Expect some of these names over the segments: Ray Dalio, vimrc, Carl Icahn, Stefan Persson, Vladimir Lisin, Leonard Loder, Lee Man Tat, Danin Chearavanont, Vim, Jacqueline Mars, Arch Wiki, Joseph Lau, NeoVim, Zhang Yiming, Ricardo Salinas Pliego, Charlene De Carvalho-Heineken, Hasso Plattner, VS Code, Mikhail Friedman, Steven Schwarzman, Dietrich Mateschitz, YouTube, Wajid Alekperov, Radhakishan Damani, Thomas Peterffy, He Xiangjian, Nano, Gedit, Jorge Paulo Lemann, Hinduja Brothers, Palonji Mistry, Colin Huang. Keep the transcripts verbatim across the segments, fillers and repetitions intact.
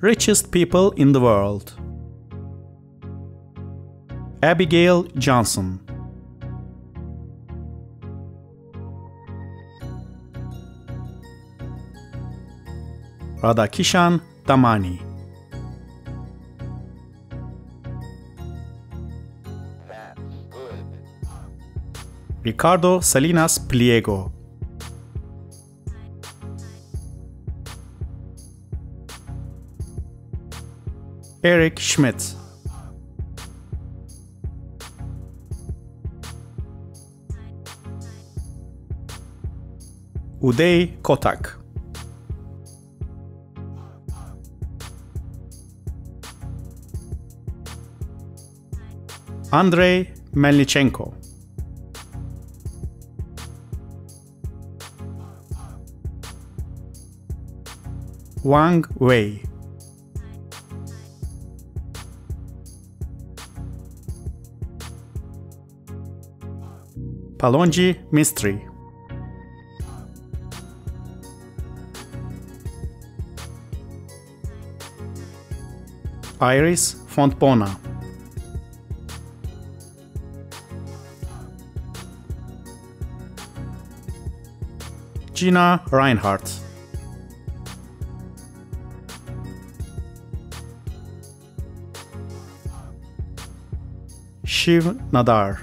richest people in the world. Abigail Johnson. Radhakishan Damani. Ricardo Salinas Pliego. Eric Schmidt. Uday Kotak. Andrey Melnichenko. Wang Wei. Palonji Mistry. Iris Fontbona. Gina Reinhardt. Shiv Nadar.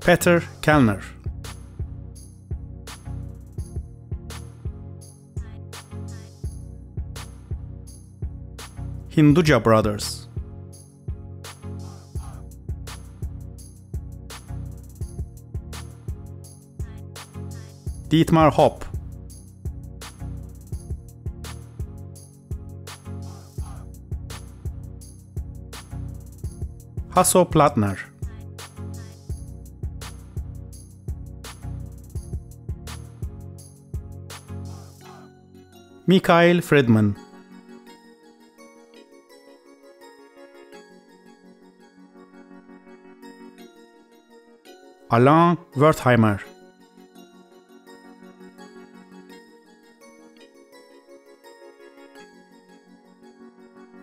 Petr Kellner. Hinduja Brothers. Dietmar Hopp. Hasso Plattner. Mikhail Friedman. Alain Wertheimer.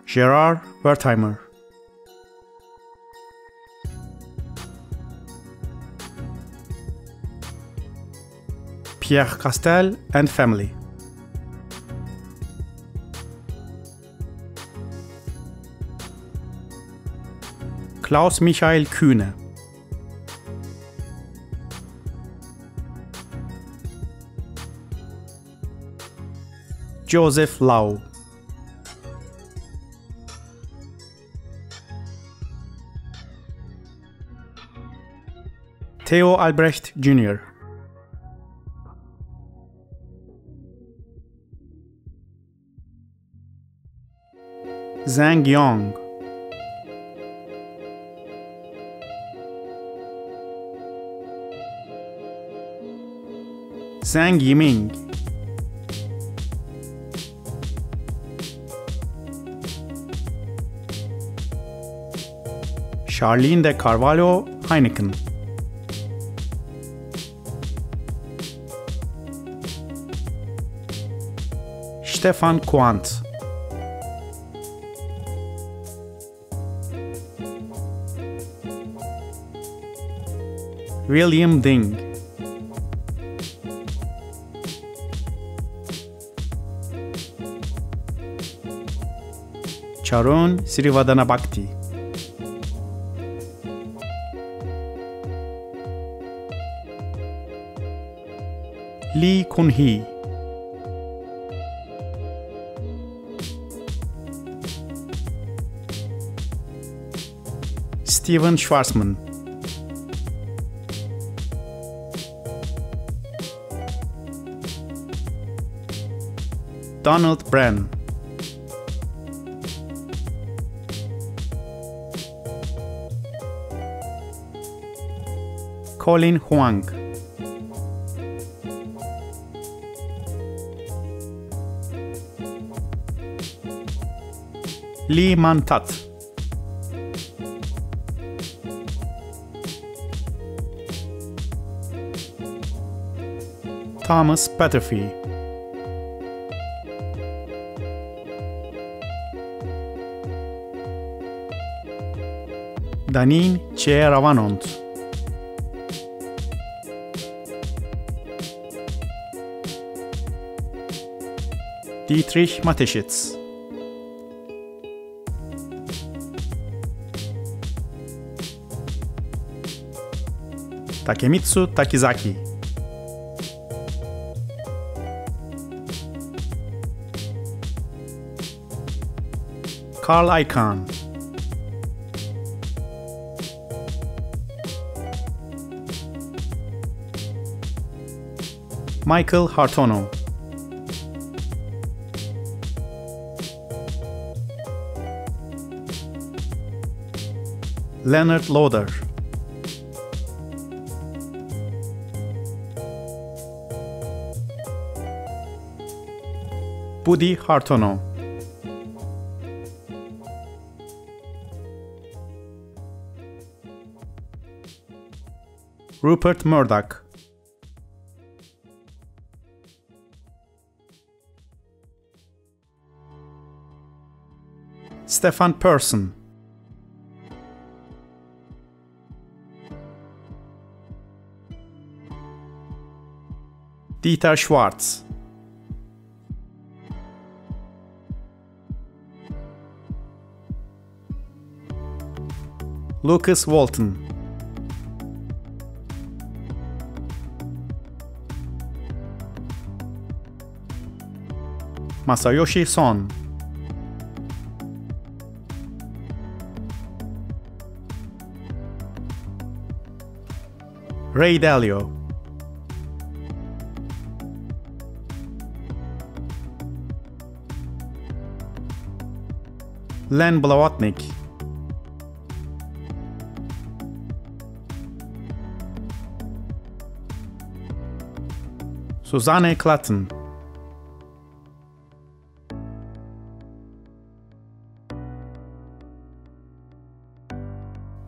Gerard Wertheimer. Pierre Castel and family. Klaus-Michael Kühne. Joseph Lau. Theo Albrecht Junior Zhang Yong. Zhang Yiming. Charlene De Carvalho-Heineken. Stefan Quandt. William Ding. Charun Srivadanabhakti. Lee Kun-hee. Steven Schwarzman. Donald Bren. Colin Huang. Lee Man Tat. Thomas Peterffy. Danin Chearavanont. Dietrich Mateschitz. Takemitsu Takizaki. Carl Icahn. Michael Hartono. Leonard Loder. Budi Hartono. Rupert Murdoch. Stefan Persson. Dieter Schwarz. Lucas Walton. Masayoshi Son. Ray Dalio. Len Blawatnik. Susanne Klatten.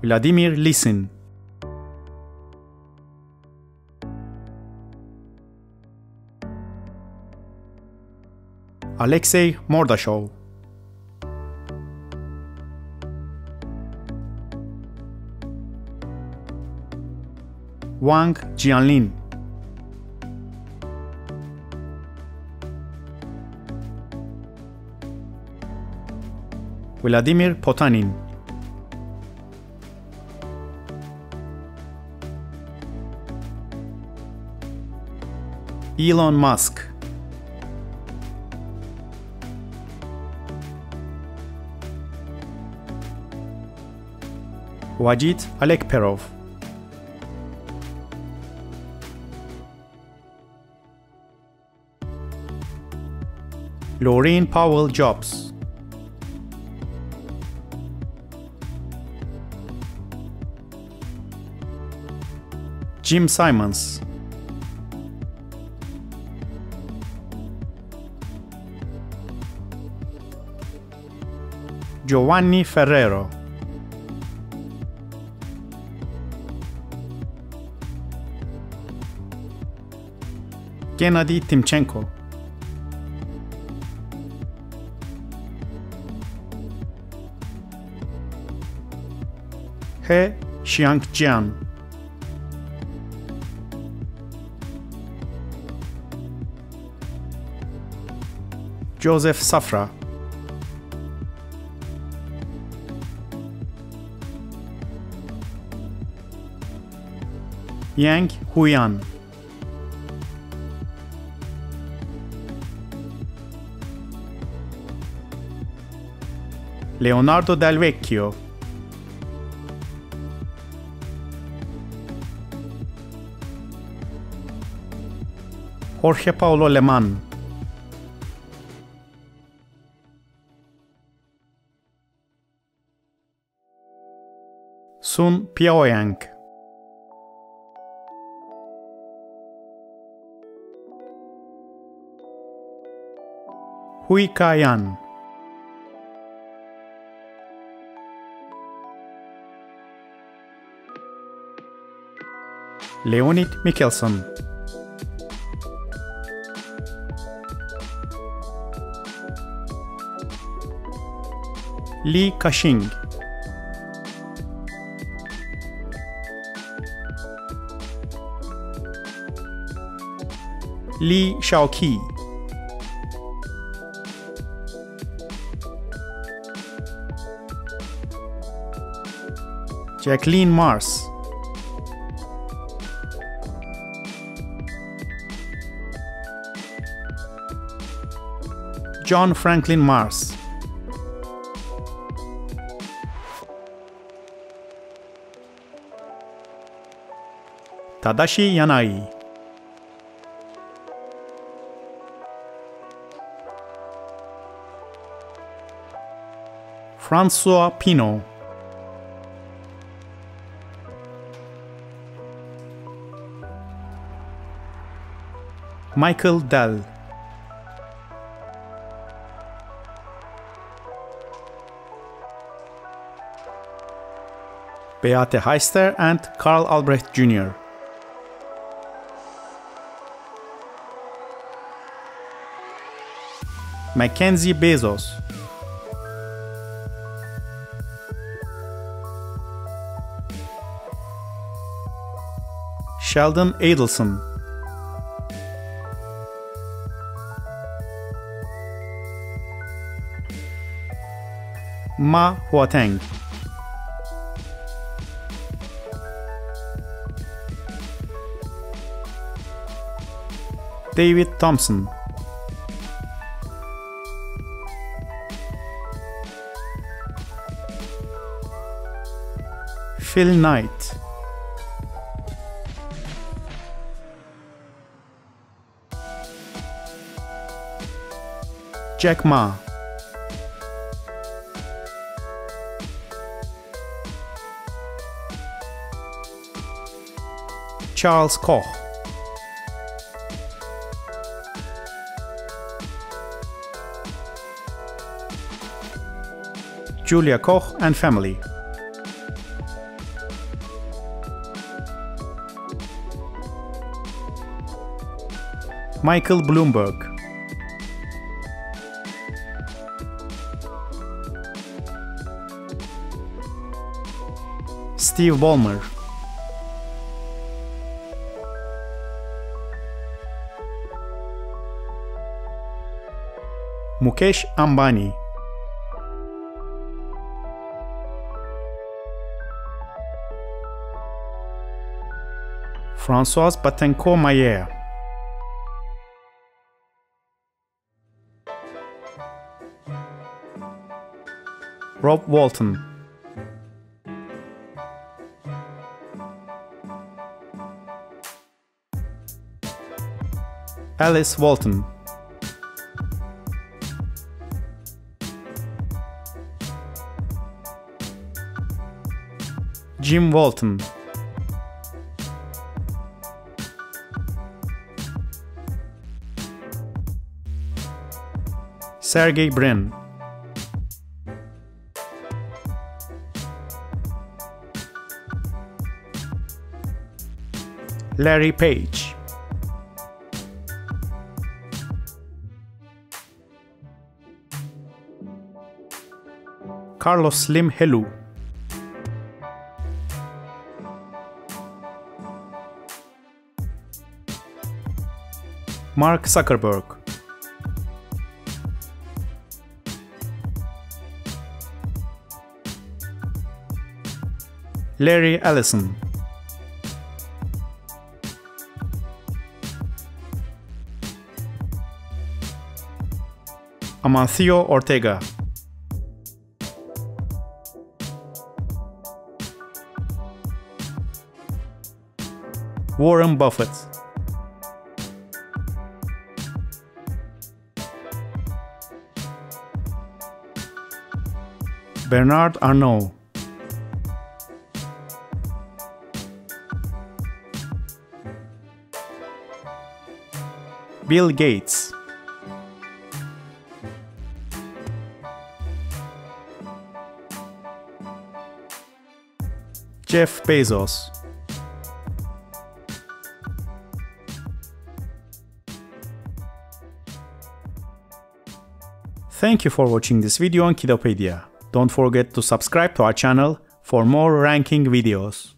Vladimir Lisin. Alexei Mordashov. Wang Jianlin. Vladimir Potanin. Elon Musk. Wajid Alekperov. Lorraine Powell Jobs. Jim Simons. Giovanni Ferrero. Gennady Timchenko. He Xiangjian. Joseph Safra. Yang Huyan. Leonardo Dal Vecchio. Jorge Paulo Lemann. Sun Piaoyang. Hui Kayan. Leonid Michelson. Li Ka-shing. Li Shaoqi. Jacqueline Mars. John Franklin Mars. Tadashi Yanai. François Pinault. Michael Dell. Beate Heister and Karl Albrecht Junior Mackenzie Bezos. Sheldon Adelson. Ma Huateng. David Thompson. Phil Knight. Jack Ma. Charles Koch. Julia Koch and family. Michael Bloomberg. Steve Ballmer. Mukesh Ambani. Françoise Bettencourt-Mayer. Rob Walton. Alice Walton. Jim Walton. Sergey Brin. Larry Page. Carlos Slim Helu. Mark Zuckerberg. Larry Ellison. Amancio Ortega. Warren Buffett. Bernard Arnault. Bill Gates. Jeff Bezos. Thank you for watching this video on Kidopedia. Don't forget to subscribe to our channel for more ranking videos.